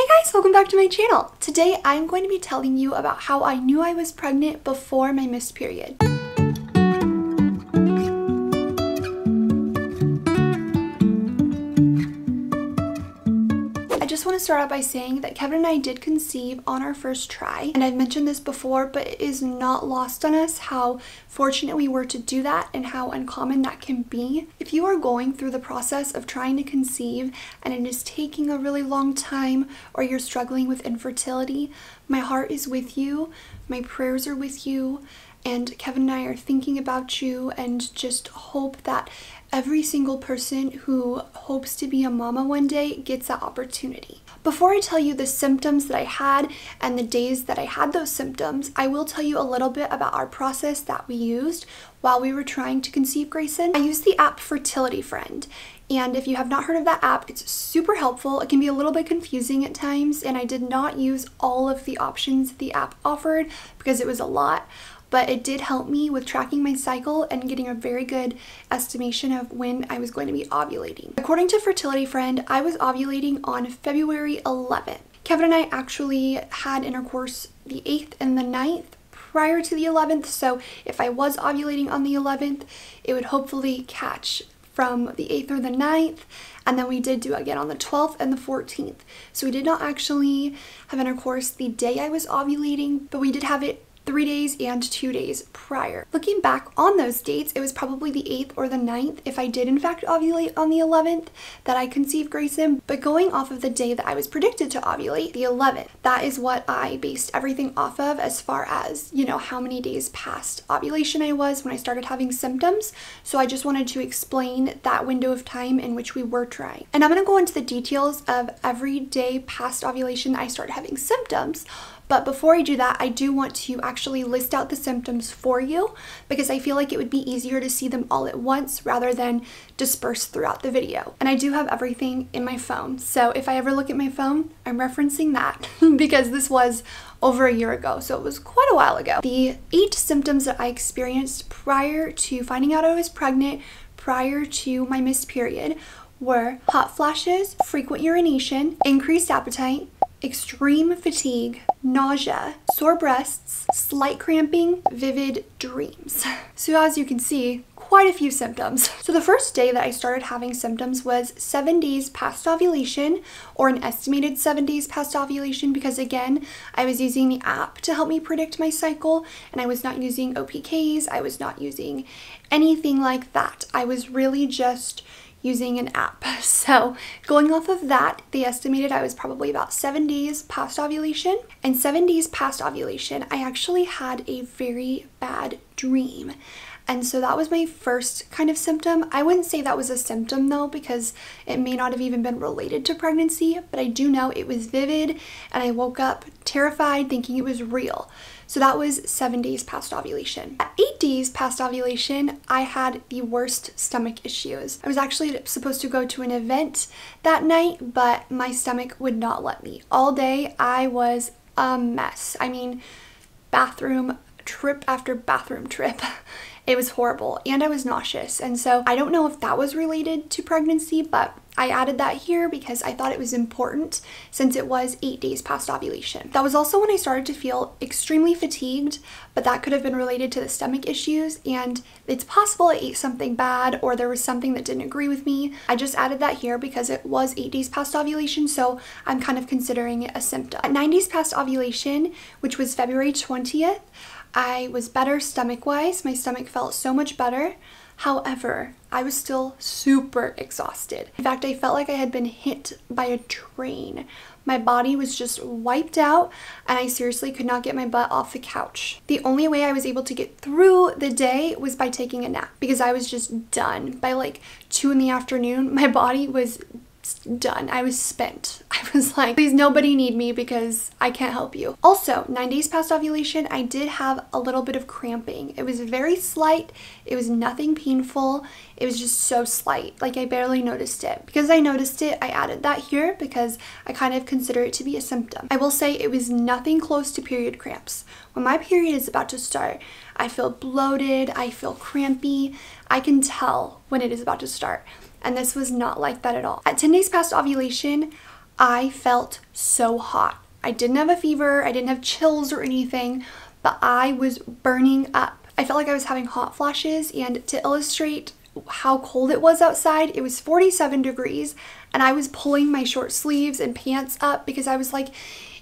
Hey guys, welcome back to my channel. Today I'm going to be telling you about how I knew I was pregnant before my missed period. I just want to start out by saying that Kevin and I did conceive on our first try, and I've mentioned this before, but it is not lost on us how fortunate we were to do that and how uncommon that can be. If you are going through the process of trying to conceive and it is taking a really long time, or you're struggling with infertility, my heart is with you, my prayers are with you, and Kevin and I are thinking about you, and just hope that every single person who hopes to be a mama one day gets that opportunity. Before I tell you the symptoms that I had and the days that I had those symptoms, I will tell you a little bit about our process that we used while we were trying to conceive Greyson. I used the app Fertility Friend, and if you have not heard of that app, it's super helpful. It can be a little bit confusing at times, and I did not use all of the options the app offered because it was a lot. But it did help me with tracking my cycle and getting a very good estimation of when I was going to be ovulating. According to Fertility Friend, I was ovulating on February 11th. Kevin and I actually had intercourse the 8th and the 9th prior to the 11th, so if I was ovulating on the 11th, it would hopefully catch from the 8th or the 9th, and then we did do again on the 12th and the 14th. So we did not actually have intercourse the day I was ovulating, but we did have it 3 days and 2 days prior. Looking back on those dates, it was probably the 8th or the 9th, if I did in fact ovulate on the 11th, that I conceived Greyson. But going off of the day that I was predicted to ovulate, the 11th, that is what I based everything off of as far as, you know, how many days past ovulation I was when I started having symptoms. So I just wanted to explain that window of time in which we were trying. And I'm gonna go into the details of every day past ovulation I started having symptoms. But before I do that, I do want to actually list out the symptoms for you, because I feel like it would be easier to see them all at once rather than dispersed throughout the video. And I do have everything in my phone, so if I ever look at my phone, I'm referencing that because this was over a year ago, so it was quite a while ago. The 8 symptoms that I experienced prior to finding out I was pregnant, prior to my missed period, were hot flashes, frequent urination, increased appetite, extreme fatigue, nausea, sore breasts, slight cramping, vivid dreams. So as you can see, quite a few symptoms. So the first day that I started having symptoms was 7 days past ovulation, or an estimated 7 days past ovulation, because again, I was using the app to help me predict my cycle, and I was not using OPKs, I was not using anything like that. I was really just using an app. So going off of that, they estimated I was probably about 7 days past ovulation. And 7 days past ovulation, I actually had a very bad dream. And so that was my first kind of symptom. I wouldn't say that was a symptom though, because it may not have even been related to pregnancy, but I do know it was vivid, and I woke up terrified thinking it was real. So that was 7 days past ovulation. At 8 days past ovulation, I had the worst stomach issues. I was actually supposed to go to an event that night, but my stomach would not let me. All day, I was a mess. I mean, bathroom trip after bathroom trip. It was horrible, and I was nauseous, and so I don't know if that was related to pregnancy, but I added that here because I thought it was important since it was 8 days past ovulation. That was also when I started to feel extremely fatigued, but that could have been related to the stomach issues, and it's possible I ate something bad or there was something that didn't agree with me. I just added that here because it was 8 days past ovulation, so I'm kind of considering it a symptom. At 9 days past ovulation, which was February 20th, I was better stomach-wise. My stomach felt so much better. However, I was still super exhausted. In fact, I felt like I had been hit by a train. My body was just wiped out, and I seriously could not get my butt off the couch. The only way I was able to get through the day was by taking a nap, because I was just done. By like 2 in the afternoon, my body was done. I was spent. I was like, please nobody need me because I can't help you. Also, 9 days past ovulation, I did have a little bit of cramping. It was very slight. It was nothing painful. It was just so slight. Like, I barely noticed it. Because I noticed it, I added that here because I kind of consider it to be a symptom. I will say it was nothing close to period cramps. When my period is about to start, I feel bloated. I feel crampy. I can tell when it is about to start. And this was not like that at all. At 10 days past ovulation, I felt so hot. I didn't have a fever, I didn't have chills or anything, but I was burning up. I felt like I was having hot flashes, and to illustrate how cold it was outside, it was 47 degrees, and I was pulling my short sleeves and pants up because I was like,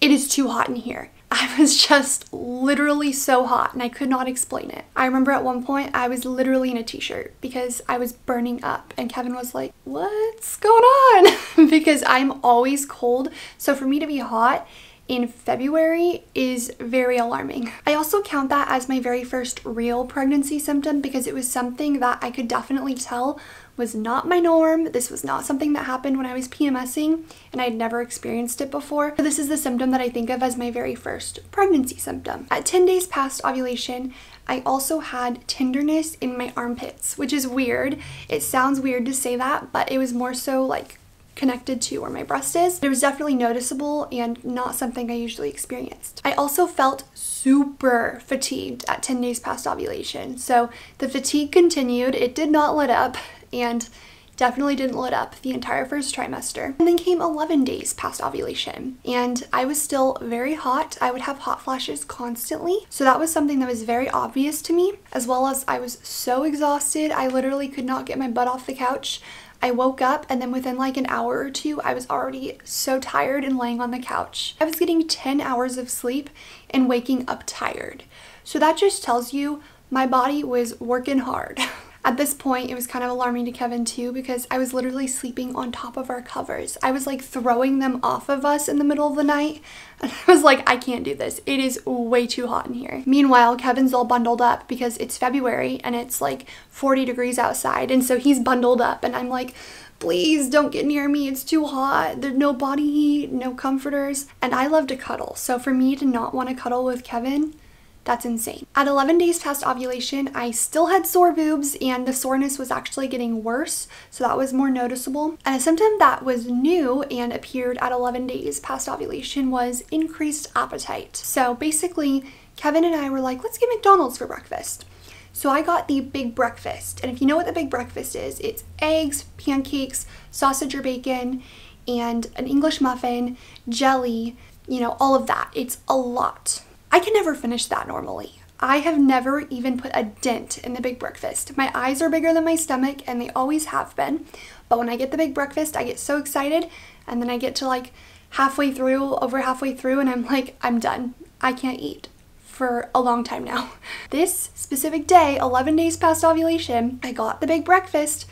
it is too hot in here. I was just literally so hot and I could not explain it. I remember at one point I was literally in a t-shirt because I was burning up, and Kevin was like, what's going on? Because I'm always cold. So for me to be hot in February is very alarming. I also count that as my very first real pregnancy symptom because it was something that I could definitely tell was not my norm. This was not something that happened when I was PMSing, and I'd never experienced it before. So this is the symptom that I think of as my very first pregnancy symptom. At 10 days past ovulation, I also had tenderness in my armpits, which is weird. It sounds weird to say that, but it was more so like connected to where my breast is. It was definitely noticeable and not something I usually experienced. I also felt super fatigued at 10 days past ovulation. So the fatigue continued, it did not let up, and definitely didn't let up the entire first trimester. And then came 11 days past ovulation, and I was still very hot. I would have hot flashes constantly. So that was something that was very obvious to me, as well as I was so exhausted. I literally could not get my butt off the couch. I woke up, and then within like an hour or two, I was already so tired and laying on the couch. I was getting 10 hours of sleep and waking up tired. So that just tells you my body was working hard. At this point, it was kind of alarming to Kevin too, because I was literally sleeping on top of our covers. I was like throwing them off of us in the middle of the night. And I was like, I can't do this. It is way too hot in here. Meanwhile, Kevin's all bundled up because it's February and it's like 40 degrees outside. And so he's bundled up, and I'm like, please don't get near me. It's too hot. There's no body heat, no comforters. And I love to cuddle. So for me to not want to cuddle with Kevin, that's insane. At 11 days past ovulation, I still had sore boobs, and the soreness was actually getting worse, so that was more noticeable. And a symptom that was new and appeared at 11 days past ovulation was increased appetite. So basically, Kevin and I were like, let's get McDonald's for breakfast. So I got the big breakfast, and if you know what the big breakfast is, it's eggs, pancakes, sausage or bacon, and an English muffin, jelly, you know, all of that. It's a lot. I can never finish that normally. I have never even put a dent in the big breakfast. My eyes are bigger than my stomach, and they always have been. But when I get the big breakfast, I get so excited, and then I get to like halfway through, over halfway through, and I'm like, I'm done. I can't eat for a long time now. This specific day, 11 days past ovulation, I got the big breakfast,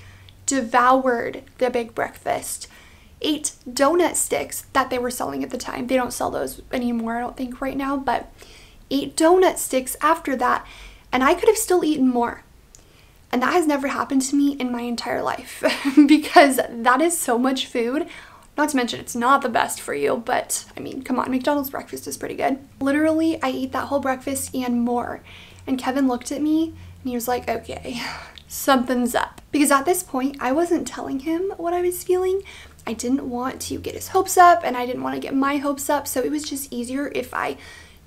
devoured the big breakfast, ate donut sticks that they were selling at the time. They don't sell those anymore, I don't think, right now, but ate donut sticks after that, and I could have still eaten more. And that has never happened to me in my entire life because that is so much food. Not to mention, it's not the best for you, but I mean, come on, McDonald's breakfast is pretty good. Literally, I ate that whole breakfast and more. And Kevin looked at me and he was like, okay, something's up. Because at this point, I wasn't telling him what I was feeling. I didn't want to get his hopes up, and I didn't want to get my hopes up, so it was just easier if I,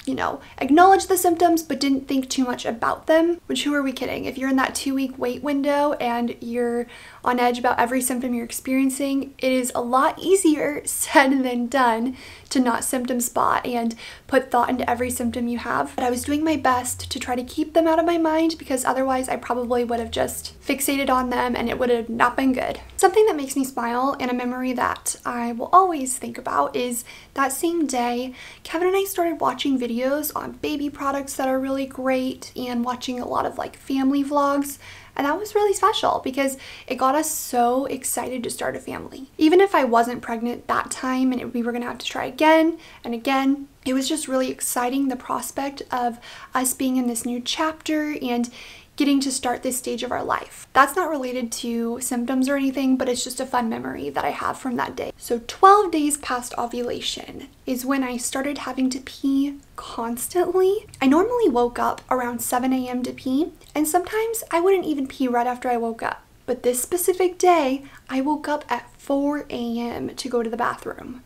you know, acknowledged the symptoms but didn't think too much about them. Which, who are we kidding? If you're in that 2-week wait window and you're on edge about every symptom you're experiencing, it is a lot easier said than done to not symptom spot and put thought into every symptom you have. But I was doing my best to try to keep them out of my mind, because otherwise I probably would have just fixated on them and it would have not been good. Something that makes me smile and a memory that I will always think about is that same day, Kevin and I started watching videos on baby products that are really great and watching a lot of like family vlogs, and that was really special because it got us so excited to start a family. Even if I wasn't pregnant that time and we were gonna have to try again and again, it was just really exciting, the prospect of us being in this new chapter and getting to start this stage of our life. That's not related to symptoms or anything, but it's just a fun memory that I have from that day. So 12 days past ovulation is when I started having to pee constantly. I normally woke up around 7 a.m. to pee, and sometimes I wouldn't even pee right after I woke up. But this specific day, I woke up at 4 a.m. to go to the bathroom.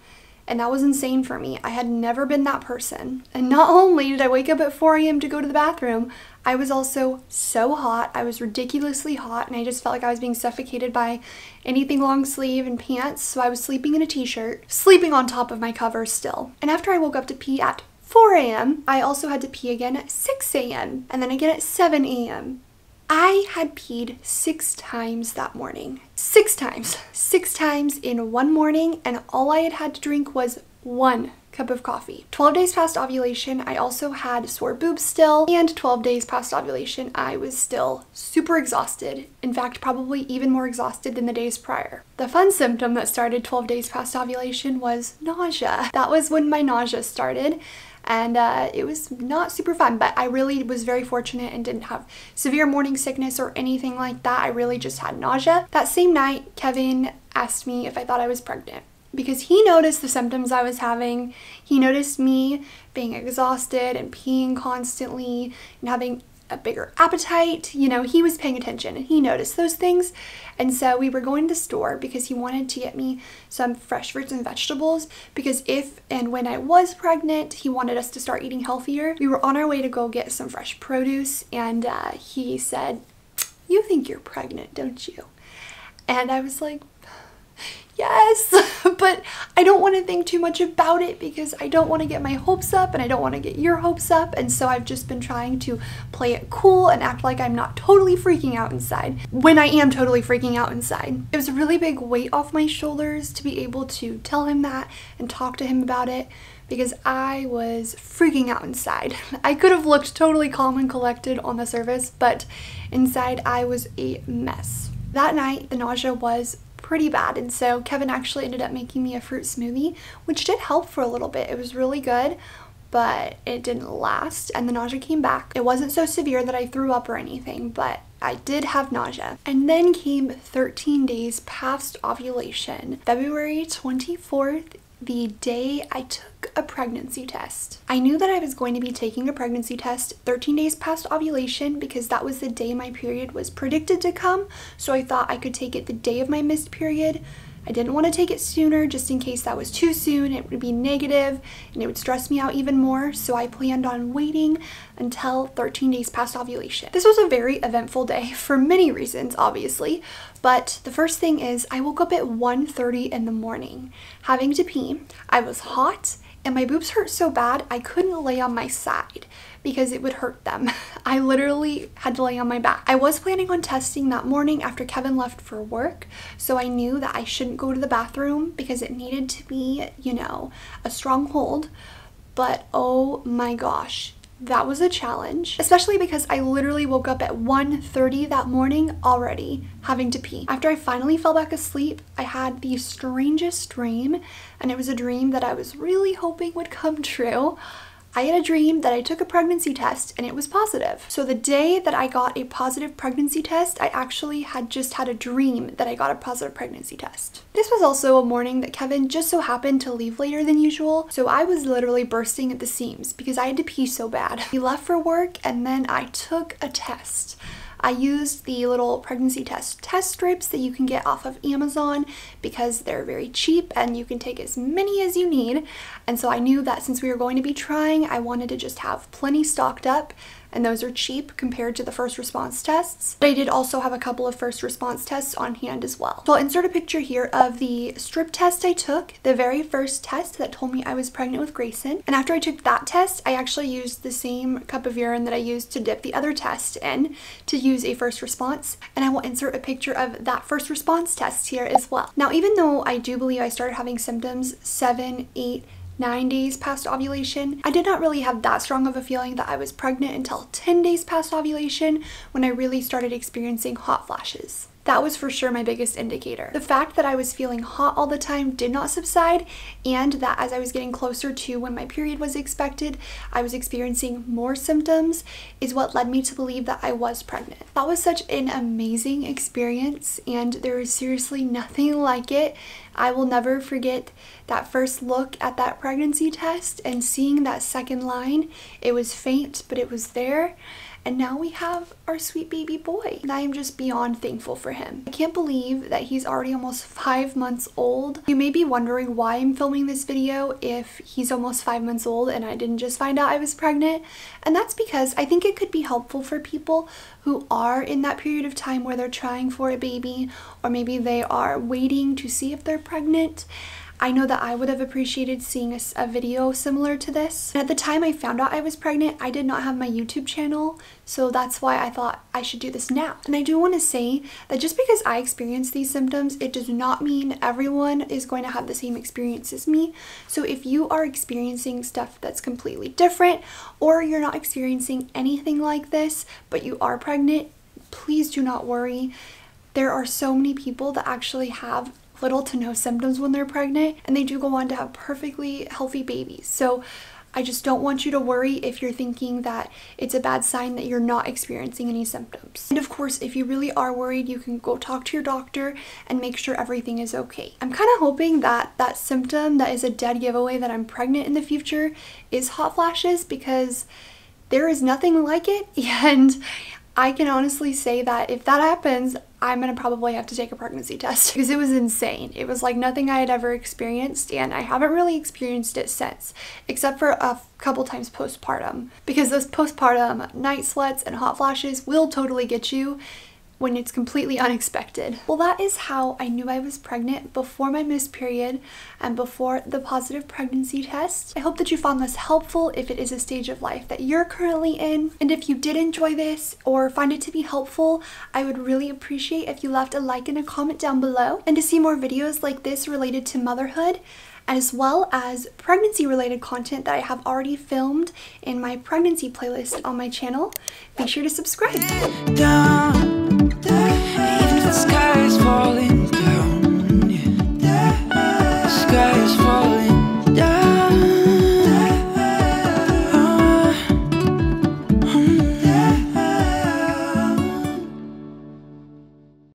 And that was insane for me. I had never been that person. And not only did I wake up at 4 a.m. to go to the bathroom, I was also so hot. I was ridiculously hot, and I just felt like I was being suffocated by anything long sleeve and pants. So I was sleeping in a t-shirt, sleeping on top of my covers still. And after I woke up to pee at 4 a.m., I also had to pee again at 6 a.m. and then again at 7 a.m. I had peed 6 times that morning. 6 times. 6 times in one morning, and all I had had to drink was 1 cup of coffee. 12 days past ovulation, I also had sore boobs still, and 12 days past ovulation, I was still super exhausted. In fact, probably even more exhausted than the days prior. The fun symptom that started 12 days past ovulation was nausea. That was when my nausea started. And it was not super fun, but I really was very fortunate and didn't have severe morning sickness or anything like that. I really just had nausea. That same night, Kevin asked me if I thought I was pregnant because he noticed the symptoms I was having. He noticed me being exhausted and peeing constantly and having a bigger appetite. You know, he was paying attention and he noticed those things. And so we were going to the store because he wanted to get me some fresh fruits and vegetables, because if and when I was pregnant, he wanted us to start eating healthier. We were on our way to go get some fresh produce, and he said, "You think you're pregnant, don't you?" And I was like, yes, but I don't want to think too much about it because I don't want to get my hopes up and I don't want to get your hopes up. And so I've just been trying to play it cool and act like I'm not totally freaking out inside when I am totally freaking out inside. It was a really big weight off my shoulders to be able to tell him that and talk to him about it, because I was freaking out inside. I could have looked totally calm and collected on the surface, but inside I was a mess. That night, the nausea was pretty bad, and so Kevin actually ended up making me a fruit smoothie, which did help for a little bit. It was really good, but it didn't last, and the nausea came back. It wasn't so severe that I threw up or anything, but I did have nausea. And then came 13 days past ovulation, February 24th, the day I took a pregnancy test. I knew that I was going to be taking a pregnancy test 13 days past ovulation because that was the day my period was predicted to come, so I thought I could take it the day of my missed period. I didn't want to take it sooner just in case that was too soon. It would be negative and it would stress me out even more, so I planned on waiting until 13 days past ovulation. This was a very eventful day for many reasons, obviously, but the first thing is I woke up at 1:30 in the morning having to pee. I was hot and my boobs hurt so bad I couldn't lay on my side because it would hurt them. I literally had to lay on my back. I was planning on testing that morning after Kevin left for work, so I knew that I shouldn't go to the bathroom because it needed to be, you know, a strong hold. But oh my gosh, that was a challenge, especially because I literally woke up at 1:30 that morning already having to pee. After I finally fell back asleep, I had the strangest dream, and it was a dream that I was really hoping would come true. I had a dream that I took a pregnancy test and it was positive. So the day that I got a positive pregnancy test, I actually had just had a dream that I got a positive pregnancy test. This was also a morning that Kevin just so happened to leave later than usual, so I was literally bursting at the seams because I had to pee so bad. He left for work and then I took a test. I used the little pregnancy test strips that you can get off of Amazon because they're very cheap and you can take as many as you need. And so I knew that since we were going to be trying, I wanted to just have plenty stocked up, and those are cheap compared to the first response tests. But I did also have a couple of first response tests on hand as well. So I'll insert a picture here of the strip test I took, the very first test that told me I was pregnant with Greyson. And after I took that test, I actually used the same cup of urine that I used to dip the other test in to use a first response. And I will insert a picture of that first response test here as well. Now, even though I do believe I started having symptoms 7, 8, 9 days past ovulation, I did not really have that strong of a feeling that I was pregnant until 10 days past ovulation, when I really started experiencing hot flashes. That was for sure my biggest indicator. The fact that I was feeling hot all the time did not subside, and that as I was getting closer to when my period was expected, I was experiencing more symptoms is what led me to believe that I was pregnant. That was such an amazing experience, and there is seriously nothing like it. I will never forget that first look at that pregnancy test and seeing that second line. It was faint, but it was there. And now we have our sweet baby boy. And I am just beyond thankful for him. I can't believe that he's already almost 5 months old. You may be wondering why I'm filming this video if he's almost 5 months old and I didn't just find out I was pregnant. And that's because I think it could be helpful for people who are in that period of time where they're trying for a baby, or maybe they are waiting to see if they're pregnant. I know that I would have appreciated seeing a video similar to this. And at the time I found out I was pregnant, I did not have my YouTube channel, so that's why I thought I should do this now. And I do want to say that just because I experienced these symptoms, it does not mean everyone is going to have the same experience as me. So if you are experiencing stuff that's completely different, or you're not experiencing anything like this, but you are pregnant, please do not worry. There are so many people that actually have little to no symptoms when they're pregnant, and they do go on to have perfectly healthy babies. So I just don't want you to worry if you're thinking that it's a bad sign that you're not experiencing any symptoms. And of course, if you really are worried, you can go talk to your doctor and make sure everything is okay. I'm kind of hoping that that symptom that is a dead giveaway that I'm pregnant in the future is hot flashes, because there is nothing like it, and I can honestly say that if that happens, I'm gonna probably have to take a pregnancy test, because it was insane. It was like nothing I had ever experienced, and I haven't really experienced it since, except for a couple times postpartum, because those postpartum night sweats and hot flashes will totally get you when it's completely unexpected. Well, that is how I knew I was pregnant before my missed period and before the positive pregnancy test. I hope that you found this helpful if it is a stage of life that you're currently in. And if you did enjoy this or find it to be helpful, I would really appreciate if you left a like and a comment down below. And to see more videos like this related to motherhood, as well as pregnancy related content that I have already filmed in my pregnancy playlist on my channel, be sure to subscribe. Even the sky is falling.